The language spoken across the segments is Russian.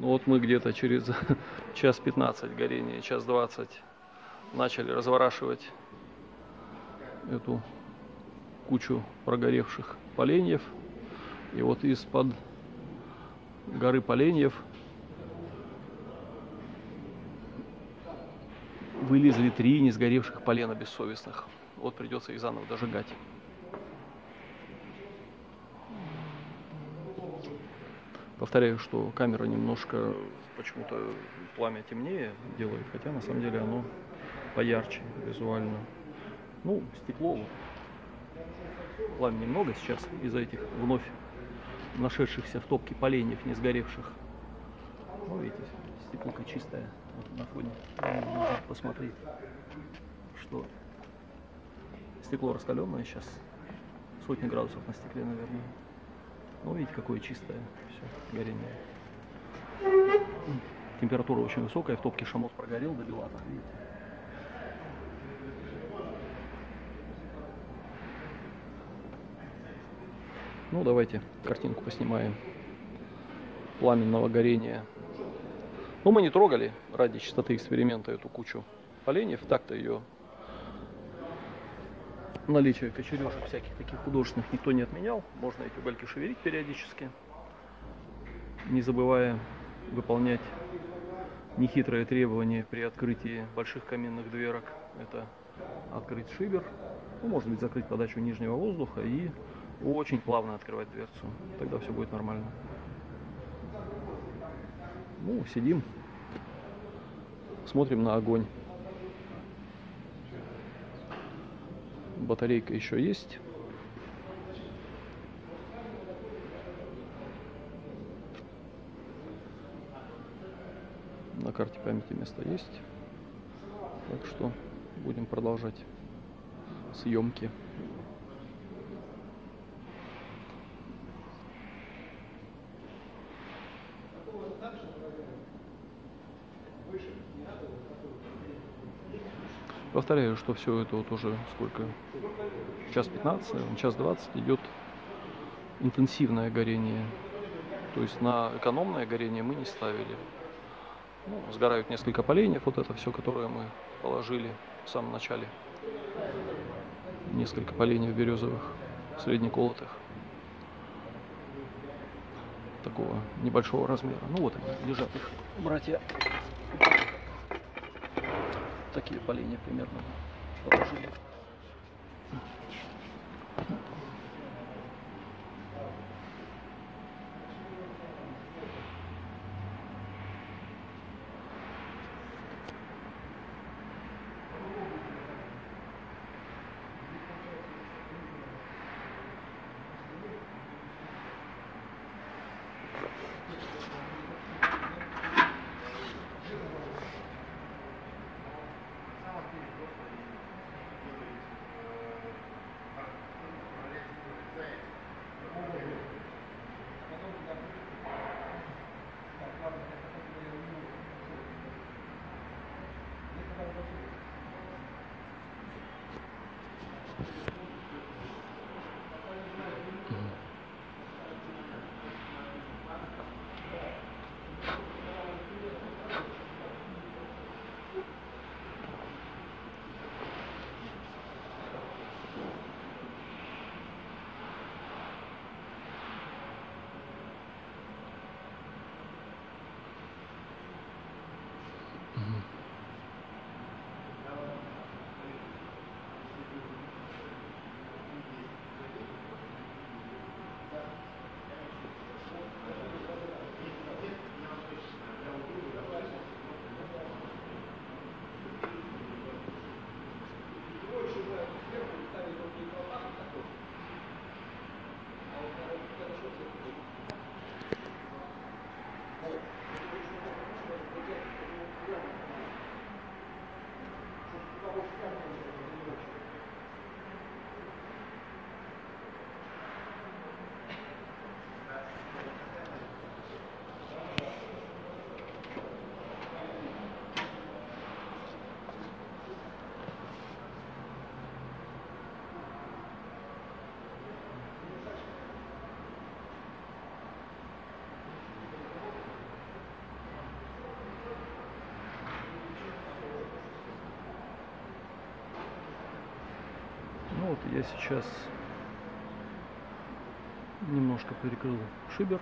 Ну вот мы где-то через час 15 горения, час 20 начали разворачивать эту кучу прогоревших поленьев. И вот из-под горы поленьев вылезли 3 не сгоревших полена бессовестных. Вот придется их заново дожигать. Повторяю, что камера немножко почему-то пламя темнее делает, хотя на самом деле оно поярче визуально. Ну, стекло, пламя немного сейчас из-за этих вновь нашедшихся в топке поленьев, не сгоревших. Ну, видите, стеклока чистая вот на фоне. Можно посмотреть, что стекло раскаленное сейчас, сотни градусов на стекле, наверное. Ну, видите, какое чистое все горение. Температура очень высокая, в топке шамот прогорел до бела, видите. Ну, давайте картинку поснимаем пламенного горения. Ну, мы не трогали ради чистоты эксперимента эту кучу поленьев. Так-то ее наличие кочережек всяких таких художественных никто не отменял. Можно эти угольки шевелить периодически, не забывая выполнять нехитрое требование при открытии больших каминных дверок. Это открыть шибер, ну, может быть, закрыть подачу нижнего воздуха и очень плавно открывать дверцу. Тогда все будет нормально. Ну, сидим, смотрим на огонь. Батарейка еще есть. На карте памяти место есть. Так что будем продолжать съемки. Повторяю, что все это вот уже сколько? Час 15, час 20 идет интенсивное горение. То есть на экономное горение мы не ставили. Ну, сгорают несколько поленьев, вот это все, которое мы положили в самом начале. Несколько поленьев березовых, среднеколотых. Такого небольшого размера. Ну вот они лежат, их братья. Такие поленья примерно положили. я сейчас немножко перекрыл шибер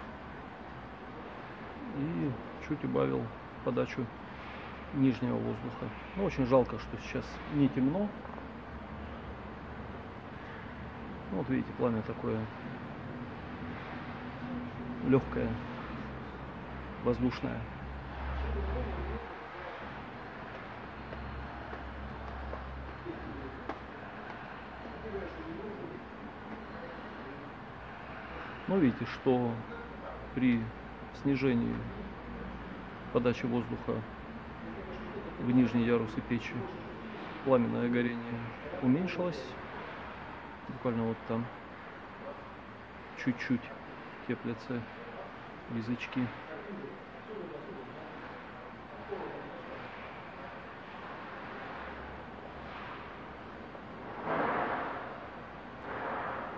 и чуть убавил подачу нижнего воздуха. Но очень жалко, что сейчас не темно. Вот видите, пламя такое легкое, воздушное. Но видите, что при снижении подачи воздуха в нижние ярусы печи пламенное горение уменьшилось. Буквально вот там чуть-чуть теплятся язычки.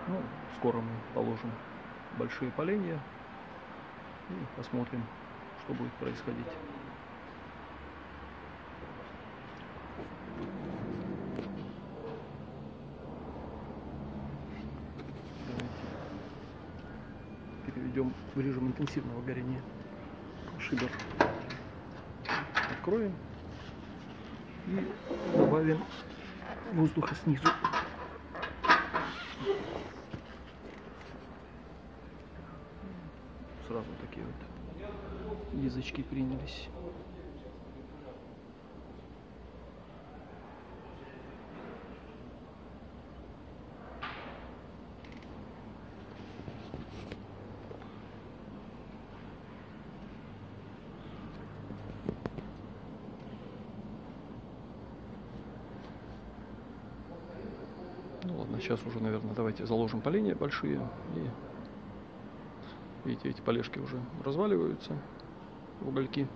Ну, скоро мы положим большие поленья и посмотрим, что будет происходить. Перейдем в режим интенсивного горения. Шибер откроем и добавим воздуха снизу. Сразу такие вот язычки принялись. Сейчас уже, наверное, давайте заложим поленья большие. И видите, эти полежки уже разваливаются в угольки.